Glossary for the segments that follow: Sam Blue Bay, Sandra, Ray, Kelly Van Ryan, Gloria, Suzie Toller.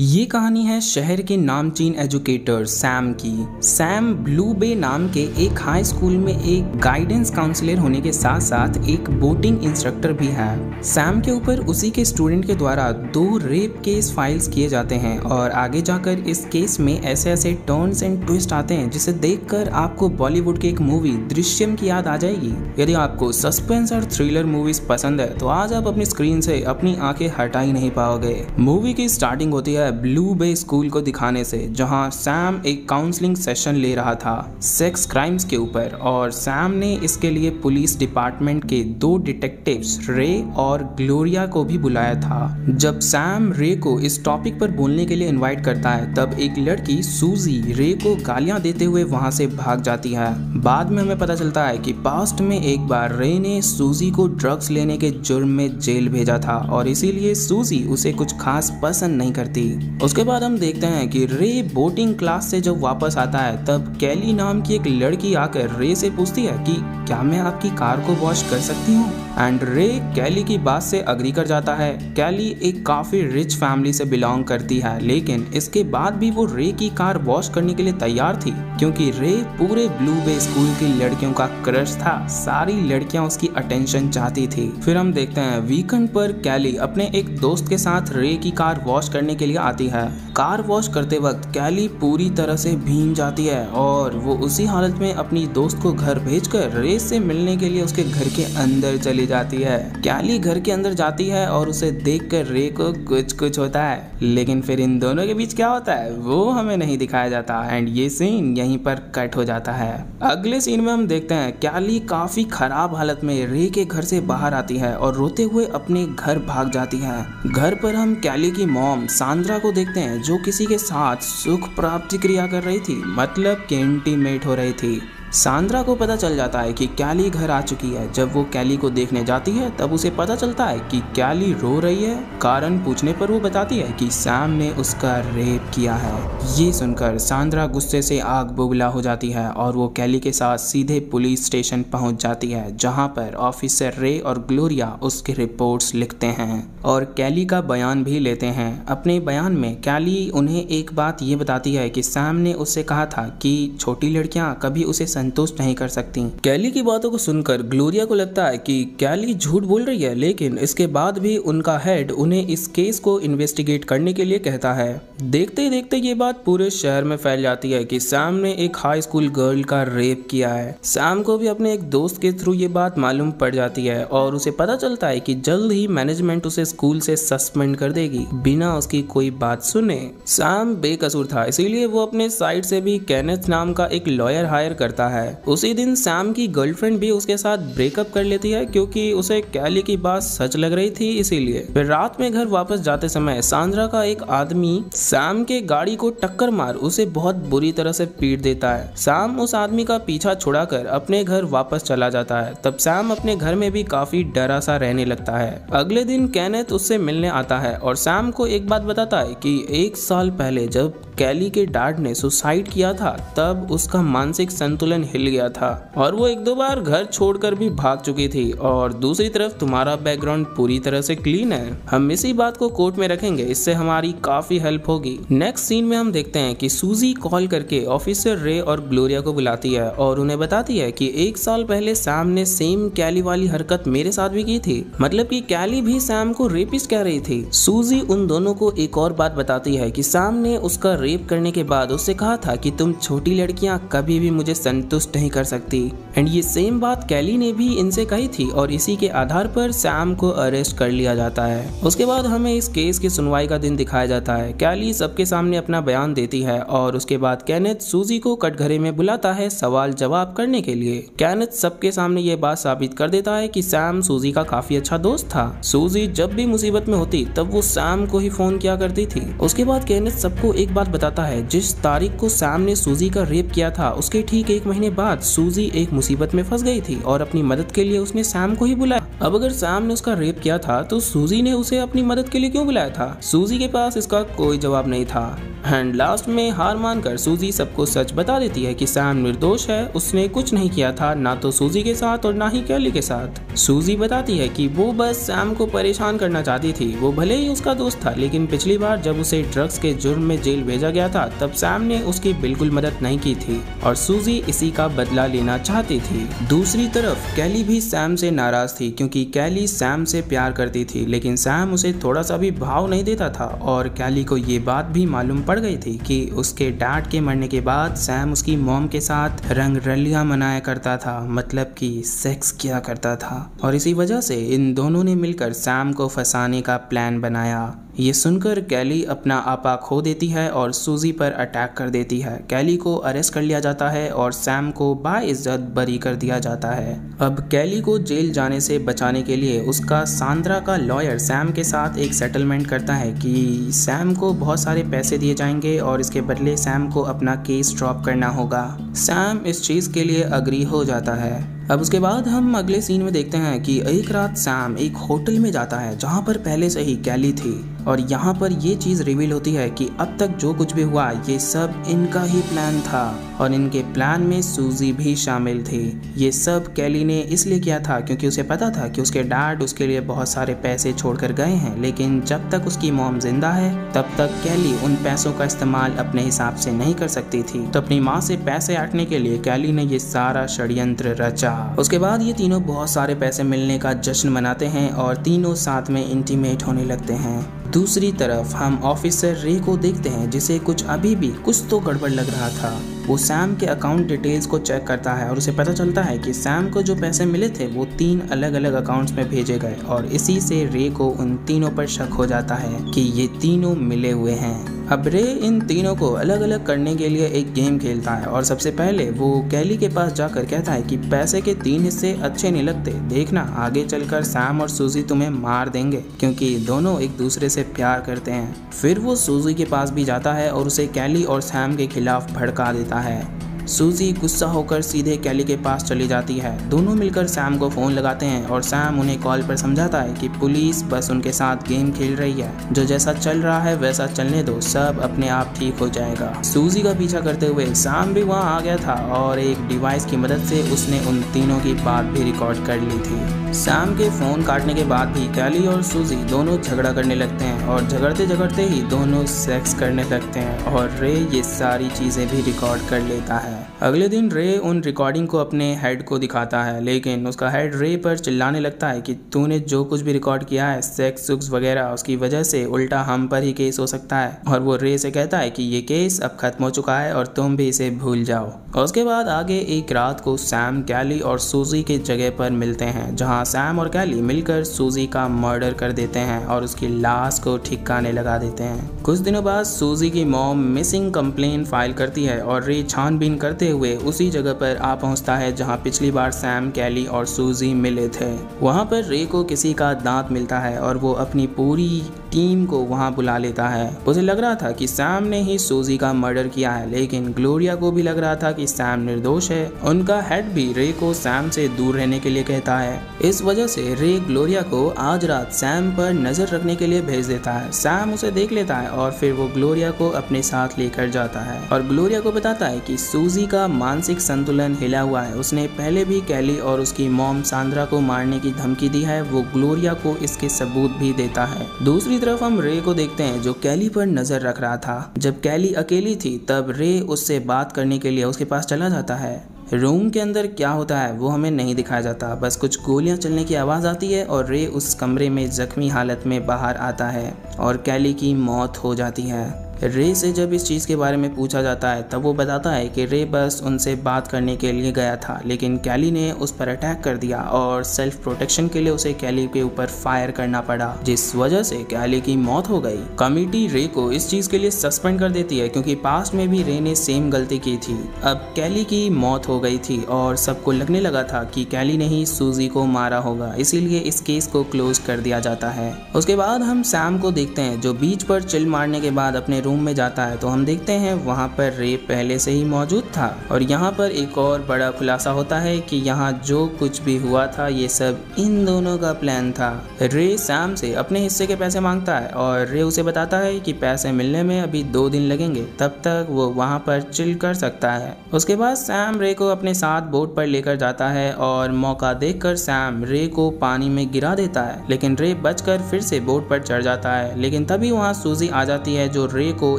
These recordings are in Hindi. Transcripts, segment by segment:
ये कहानी है शहर के नामचीन एजुकेटर सैम की। सैम ब्लू बे नाम के एक हाई स्कूल में एक गाइडेंस काउंसलर होने के साथ साथ एक बोटिंग इंस्ट्रक्टर भी है। सैम के ऊपर उसी के स्टूडेंट के द्वारा 2 रेप केस फाइल्स किए जाते हैं और आगे जाकर इस केस में ऐसे ऐसे टर्न्स एंड ट्विस्ट आते हैं जिसे देखकर आपको बॉलीवुड की एक मूवी दृश्यम की याद आ जाएगी। यदि आपको सस्पेंस और थ्रिलर मूवीज पसंद है तो आज आप अपनी स्क्रीन से अपनी आंखें हटा ही नहीं पाओगे। मूवी की स्टार्टिंग होती है ब्लू बे स्कूल को दिखाने से, जहां सैम एक काउंसलिंग सेशन ले रहा था सेक्स क्राइम्स के ऊपर, और सैम ने इसके लिए पुलिस डिपार्टमेंट के 2 डिटेक्टिव्स रे और ग्लोरिया को भी बुलाया था। जब सैम रे को इस टॉपिक पर बोलने के लिए इनवाइट करता है तब एक लड़की सूजी रे को गालियां देते हुए वहां से भाग जाती है। बाद में हमें पता चलता है कि पास्ट में एक बार रे ने सूजी को ड्रग्स लेने के जुर्म में जेल भेजा था और इसीलिए सूजी उसे कुछ खास पसंद नहीं करती। उसके बाद हम देखते हैं कि रे बोटिंग क्लास से जब वापस आता है तब कैली नाम की एक लड़की आकर रे से पूछती है कि क्या मैं आपकी कार को वॉश कर सकती हूँ, एंड रे कैली की बात से अग्री कर जाता है। कैली एक काफ़ी रिच फैमिली से बिलोंग करती है, लेकिन इसके बाद भी वो रे की कार वॉश करने के लिए तैयार थी क्योंकि रे पूरे ब्लू बे स्कूल की लड़कियों का क्रश था। सारी लड़कियां उसकी अटेंशन चाहती थी। फिर हम देखते हैं वीकेंड पर कैली अपने एक दोस्त के साथ रे की कार वॉश करने के लिए आती है। कार वॉश करते वक्त कैली पूरी तरह से भीग जाती है और वो उसी हालत में अपनी दोस्त को घर भेजकर रे से मिलने के लिए उसके घर के अंदर चली जाती है। कैली घर के अंदर जाती है और उसे देखकर रे को कुछ होता है, लेकिन फिर इन दोनों के बीच क्या होता है वो हमें नहीं दिखाया जाता, एंड ये सीन यहीं पर कट हो जाता है। अगले सीन में हम देखते हैं कैली काफी खराब हालत में रे के घर से बाहर आती है और रोते हुए अपने घर भाग जाती है। घर पर हम कैली की मॉम सांद्रा को देखते हैं जो किसी के साथ सुख प्राप्ति क्रिया कर रही थी, मतलब कि इंटीमेट हो रही थी। सांद्रा को पता चल जाता है कि कैली घर आ चुकी है। जब वो कैली को देखने जाती है तब उसे पता चलता है कि कैली रो रही है। कारण पूछने पर वो बताती है कि सैम ने उसका रेप किया है। ये सुनकर सांद्रा गुस्से से आग बबूला हो जाती है और वो कैली के साथ सीधे पुलिस स्टेशन पहुंच जाती है, जहां पर ऑफिसर रे और ग्लोरिया उसके रिपोर्ट्स लिखते हैं और कैली का बयान भी लेते हैं। अपने बयान में कैली उन्हें एक बात ये बताती है कि सैम ने उससे कहा था कि छोटी लड़कियाँ कभी उसे संतुष्ट नहीं कर सकती। कैली की बातों को सुनकर ग्लोरिया को लगता है कि कैली झूठ बोल रही है, लेकिन इसके बाद भी उनका हेड उन्हें इस केस को इन्वेस्टिगेट करने के लिए कहता है। देखते ही देखते ये बात पूरे शहर में फैल जाती है कि सैम ने एक हाई स्कूल गर्ल का रेप किया है। सैम को भी अपने एक दोस्त के थ्रू ये बात मालूम पड़ जाती है और उसे पता चलता है कि जल्द ही मैनेजमेंट उसे स्कूल से सस्पेंड कर देगी बिना उसकी कोई बात सुने। सैम बेकसूर था, इसीलिए वो अपने साइड से भी केनेथ नाम का एक लॉयर हायर करता है। उसी दिन सैम की गर्लफ्रेंड भी उसके साथ ब्रेकअप कर लेती है क्योंकि उसे कैली की बात सच लग रही थी। इसीलिए फिर रात में घर वापस जाते समय सांद्रा का एक आदमी सैम के गाड़ी को टक्कर मार उसे बहुत बुरी तरह से पीट देता है। सैम उस आदमी का पीछा छुड़ाकर अपने घर वापस चला जाता है। तब सैम अपने घर में भी काफी डरा सा रहने लगता है। अगले दिन केनेथ उससे मिलने आता है और सैम को एक बात बताता है कि 1 साल पहले जब कैली के डैड ने सुसाइड किया था तब उसका मानसिक संतुलन हिल गया था और वो 1-2 बार घर छोड़कर भी भाग चुकी थी, और दूसरी तरफ तुम्हारा बैकग्राउंड पूरी तरह से क्लीन है। हम इसी बात को कोर्ट में रखेंगे, इससे हमारी काफी हेल्प होगी। नेक्स्ट सीन में हम देखते हैं कि सूजी कॉल करके ऑफिसर रे और ग्लोरिया को बुलाती है और उन्हें बताती है कि 1 साल पहले सैम ने सेम कैली वाली हरकत मेरे साथ भी की थी, मतलब कि कैली भी सैम को रेपिस्ट कह रही थी। सूजी उन दोनों को एक और बात बताती है कि सैम ने उसका रेप करने के बाद उससे कहा था कि तुम छोटी लड़कियां कभी भी मुझे संतुष्ट नहीं कर सकती, एंड ये सेम बात कैली ने भी इनसे कही थी और इसी के आधार पर सैम को अरेस्ट कर लिया जाता है। उसके बाद हमें इस केस की सुनवाई का दिन दिखाया जाता है। कैली सबके सामने अपना बयान देती है और उसके बाद केनेथ सूजी को कटघरे में बुलाता है सवाल जवाब करने के लिए। केनेथ सबके सामने ये बात साबित कर देता है कि सैम सूजी का काफी अच्छा दोस्त था। सूजी जब भी मुसीबत में होती तब वो सैम को ही फोन किया करती थी। उसके बाद केनेथ सबको एक बात बताता है, जिस तारीख को सैम ने सूजी का रेप किया था उसके ठीक 1 महीने बाद सूजी एक मुसीबत में फंस गई थी और अपनी मदद के लिए उसने सैम को ही बुलाया। अब अगर सैम ने उसका रेप किया था तो सूजी ने उसे अपनी मदद के लिए क्यों बुलाया था? सूजी के पास इसका कोई जवाब नहीं था। एंड लास्ट में हार मानकर सूजी सबको सच बता देती है कि सैम निर्दोष है, उसने कुछ नहीं किया था, ना तो सूजी के साथ और ना ही कैली के साथ। सूजी बताती है कि वो बस सैम को परेशान करना चाहती थी, वो भले ही उसका दोस्त था लेकिन पिछली बार जब उसे ड्रग्स के जुर्म में जेल भेजा गया था तब सैम ने उसकी बिल्कुल मदद नहीं की थी और सूजी इसी का बदला लेना चाहती थी। दूसरी तरफ कैली भी सैम से नाराज थी क्योंकि कैली सैम से प्यार करती थी लेकिन सैम उसे थोड़ा सा भी भाव नहीं देता था और कैली को ये बात भी मालूम पड़ गई थी कि उसके डैड के मरने के बाद सैम उसकी मॉम के साथ रंगरलियां मनाया करता था, मतलब कि सेक्स किया करता था, और इसी वजह से इन दोनों ने मिलकर सैम को फंसाने का प्लान बनाया। ये सुनकर कैली अपना आपा खो देती है और सूजी पर अटैक कर देती है। कैली को अरेस्ट कर लिया जाता है और सैम को बाइज्जत बरी कर दिया जाता है। अब कैली को जेल जाने से बचाने के लिए उसका सांद्रा का लॉयर सैम के साथ एक सेटलमेंट करता है कि सैम को बहुत सारे पैसे दिए जाएंगे और इसके बदले सैम को अपना केस ड्रॉप करना होगा। सैम इस चीज़ के लिए अग्री हो जाता है। अब उसके बाद हम अगले सीन में देखते हैं कि एक रात सैम एक होटल में जाता है जहाँ पर पहले से ही कैली थी और यहाँ पर ये चीज़ रिवील होती है कि अब तक जो कुछ भी हुआ ये सब इनका ही प्लान था और इनके प्लान में सूजी भी शामिल थी। ये सब कैली ने इसलिए किया था क्योंकि उसे पता था कि उसके डैड उसके लिए बहुत सारे पैसे छोड़कर गए हैं लेकिन जब तक उसकी मॉम जिंदा है तब तक कैली उन पैसों का इस्तेमाल अपने हिसाब से नहीं कर सकती थी, तो अपनी माँ से पैसे ऐंठने के लिए कैली ने ये सारा षड्यंत्र रचा। उसके बाद ये तीनों बहुत सारे पैसे मिलने का जश्न मनाते हैं और तीनों साथ में इंटीमेट होने लगते हैं। दूसरी तरफ हम ऑफिसर रे को देखते हैं जिसे कुछ अभी भी कुछ तो गड़बड़ लग रहा था। वो सैम के अकाउंट डिटेल्स को चेक करता है और उसे पता चलता है कि सैम को जो पैसे मिले थे वो 3 अलग अलग अकाउंट्स में भेजे गए और इसी से रे को उन तीनों पर शक हो जाता है कि ये तीनों मिले हुए हैं। अब रे इन तीनों को अलग अलग करने के लिए एक गेम खेलता है और सबसे पहले वो कैली के पास जाकर कहता है कि पैसे के 3 हिस्से अच्छे नहीं लगते, देखना आगे चलकर सैम और सूजी तुम्हें मार देंगे, क्योंकि दोनों एक दूसरे से प्यार करते हैं। फिर वो सूजी के पास भी जाता है और उसे कैली और सैम के खिलाफ भड़का देता है। सूजी गुस्सा होकर सीधे कैली के पास चली जाती है। दोनों मिलकर सैम को फ़ोन लगाते हैं और सैम उन्हें कॉल पर समझाता है कि पुलिस बस उनके साथ गेम खेल रही है, जो जैसा चल रहा है वैसा चलने दो, सब अपने आप ठीक हो जाएगा। सूजी का पीछा करते हुए सैम भी वहाँ आ गया था और एक डिवाइस की मदद से उसने उन तीनों की बात भी रिकॉर्ड कर ली थी। सैम के फ़ोन काटने के बाद भी कैली और सूजी दोनों झगड़ा करने लगते हैं और झगड़ते झगड़ते ही दोनों सेक्स करने लगते हैं और रे ये सारी चीज़ें भी रिकॉर्ड कर लेता है। अगले दिन रे उन रिकॉर्डिंग को अपने हेड को दिखाता है लेकिन उसका हेड रे पर चिल्लाने लगता है कि तूने जो कुछ भी रिकॉर्ड किया है सेक्स सुक्स वगैरह, उसकी वजह से उल्टा हम पर ही केस हो सकता है, और वो रे से कहता है कि ये केस अब खत्म हो चुका है और तुम भी इसे भूल जाओ। और उसके बाद आगे एक रात को सैम कैली और सूजी के जगह पर मिलते हैं जहाँ सैम और कैली मिलकर सूजी का मर्डर कर देते हैं और उसकी लाश को ठिकाने लगा देते हैं। कुछ दिनों बाद सूजी की मॉम मिसिंग कंप्लेन फाइल करती है और रे छानबीन करते हुए उसी जगह पर आ पहुंचता है जहां पिछली बार सैम कैली और सूजी मिले थे। वहां पर रे को किसी का दांत मिलता है और वो अपनी पूरी टीम को वहां बुला लेता है। उसे लग रहा था कि सैम ने ही सूजी का मर्डर किया है लेकिन ग्लोरिया को भी लग रहा था कि सैम निर्दोष है। उनका हेड भी रे को सैम से दूर रहने के लिए कहता है। इस वजह से रे ग्लोरिया को आज रात सैम पर नजर रखने के लिए भेज देता है। सैम उसे देख लेता है और फिर वो ग्लोरिया को अपने साथ लेकर जाता है और ग्लोरिया को बताता है कि सूजी का मानसिक संतुलन हिला हुआ है, उसने पहले भी कैली और उसकी मॉम सांद्रा को मारने की धमकी दी है। वो ग्लोरिया को इसके सबूत भी देता है। दूसरी तरफ हम रे को देखते हैं जो कैली पर नजर रख रहा था। जब कैली अकेली थी तब रे उससे बात करने के लिए उसके पास चला जाता है। रूम के अंदर क्या होता है वो हमें नहीं दिखाया जाता, बस कुछ गोलियां चलने की आवाज़ आती है और रे उस कमरे में जख्मी हालत में बाहर आता है और कैली की मौत हो जाती है। रे से जब इस चीज़ के बारे में पूछा जाता है तब वो बताता है कि रे बस उनसे बात करने के लिए गया था लेकिन कैली ने उस पर अटैक कर दिया और सेल्फ प्रोटेक्शन के लिए उसे कैली के ऊपर फायर करना पड़ा, जिस वजह से कैली की मौत हो गई। कमेटी रे को इस चीज़ के लिए सस्पेंड कर देती है क्योंकि पास्ट में भी रे ने सेम गलती की थी। अब कैली की मौत हो गई थी और सबको लगने लगा था कि कैली ने ही सूजी को मारा होगा, इसीलिए इस केस को क्लोज कर दिया जाता है। उसके बाद हम सैम को देखते हैं जो बीच पर चिल मारने के बाद अपने रूम में जाता है तो हम देखते हैं वहाँ पर रे पहले से ही मौजूद था। और यहाँ पर एक और बड़ा खुलासा होता है कि यहाँ जो कुछ भी हुआ था ये सब इन दोनों का प्लान था। रे सैम से अपने हिस्से के पैसे मांगता है और रे उसे बताता है कि पैसे मिलने में अभी 2 दिन लगेंगे, तब तक वो वहाँ पर चिल कर सकता है। उसके बाद सैम रे को अपने साथ बोट पर लेकर जाता है और मौका देखकर सैम रे को पानी में गिरा देता है, लेकिन रे बचकर फिर से बोट पर चढ़ जाता है। लेकिन तभी वहाँ सूजी आ जाती है जो रे को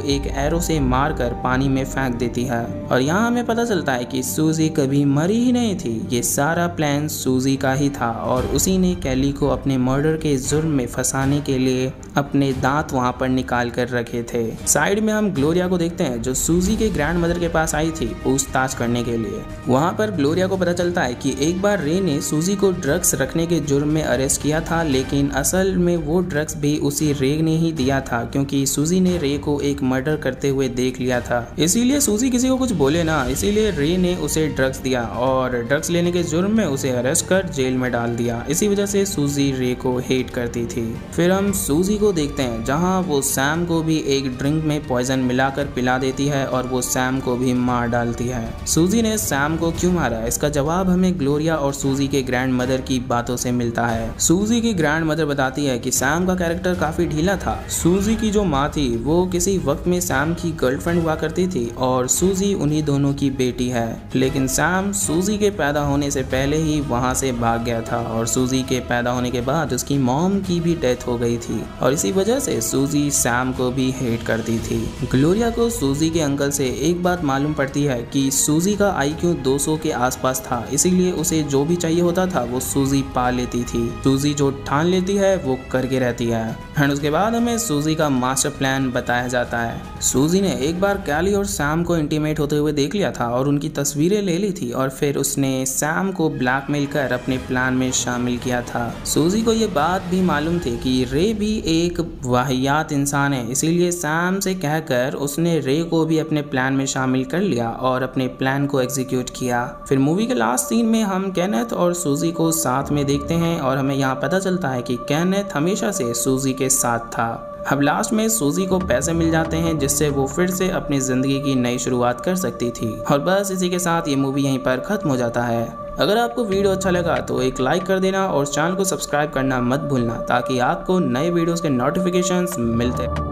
एक एरो से मारकर पानी में फेंक देती है। और यहाँ हमें पता चलता है कि सूजी कभी मरी ही नहीं थी, ये सारा प्लान सूजी का ही था और उसी ने कैली को अपने मर्डर के जुर्म में फंसाने के लिए अपने दांत वहाँ पर निकाल कर रखे थे। साइड में हम ग्लोरिया को देखते हैं जो सूजी के ग्रैंड मदर के पास आई थी पूछताछ करने के लिए। वहाँ पर ग्लोरिया को पता चलता है कि एक बार रे ने सूजी को ड्रग्स रखने के जुर्म में अरेस्ट किया था, लेकिन असल में वो ड्रग्स भी उसी रे ने ही दिया था क्योंकि सूजी ने रे को एक मर्डर करते हुए देख लिया था। इसीलिए सूजी किसी को कुछ बोले ना, इसीलिए रे ने उसे ड्रग्स दिया और ड्रग्स लेने के जुर्म में उसे अरेस्ट कर जेल में डाल दिया। इसी वजह से सूजी रे को हेट करती थी। फिर हम सूजी को देखते हैं जहां वो सैम को भी एक ड्रिंक में पॉइजन मिलाकर पिला देती है और वो सैम को भी मार डालती है। सूजी ने सैम को क्यों मारा, इसका जवाब हमें ग्लोरिया और सूजी के ग्रैंड मदर की बातों से मिलता है। सूजी की ग्रैंड मदर बताती है कि सैम का कैरेक्टर काफी ढीला था। सूजी की जो माँ थी वो किसी वक्त में सैम की गर्लफ्रेंड हुआ करती थी और सूजी उन्हीं दोनों की बेटी है, लेकिन सैम सूजी के पैदा होने से पहले ही वहाँ से भाग गया था और सूजी के पैदा होने के बाद उसकी मॉम की भी डेथ हो गई थी और इसी वजह से सूजी सैम को भी हेट करती थी। ग्लोरिया को सूजी के अंकल से एक बात मालूम पड़ती है कि सूजी का IQ 200 के आसपास था, इसीलिए उसे जो भी चाहिए होता था वो सूजी पा लेती थी। सूजी जो ठान लेती है वो करके रहती है। एंड उसके बाद हमें सूजी का मास्टर प्लान बताया जाता है। सूजी ने एक बार कैली और सैम को इंटीमेट होते हुए देख लिया था और उनकी तस्वीरें ले ली थी और फिर उसने सैम को ब्लैकमेल कर अपने प्लान में शामिल किया था। सूजी को ये बात भी मालूम थी कि रे भी एक वाहियात इंसान है, इसीलिए सैम से कहकर उसने रे को भी अपने प्लान में शामिल कर लिया और अपने प्लान को एग्जीक्यूट किया। फिर मूवी के लास्ट सीन में हम केनेथ और सूजी को साथ में देखते हैं और हमें यहाँ पता चलता है कि केनेथ हमेशा से सूजी के साथ था। अब लास्ट में सूजी को पैसे मिल जाते हैं जिससे वो फिर से अपनी ज़िंदगी की नई शुरुआत कर सकती थी। और बस इसी के साथ ये मूवी यहीं पर ख़त्म हो जाता है। अगर आपको वीडियो अच्छा लगा तो एक लाइक कर देना और चैनल को सब्सक्राइब करना मत भूलना ताकि आपको नए वीडियोस के नोटिफिकेशंस मिलते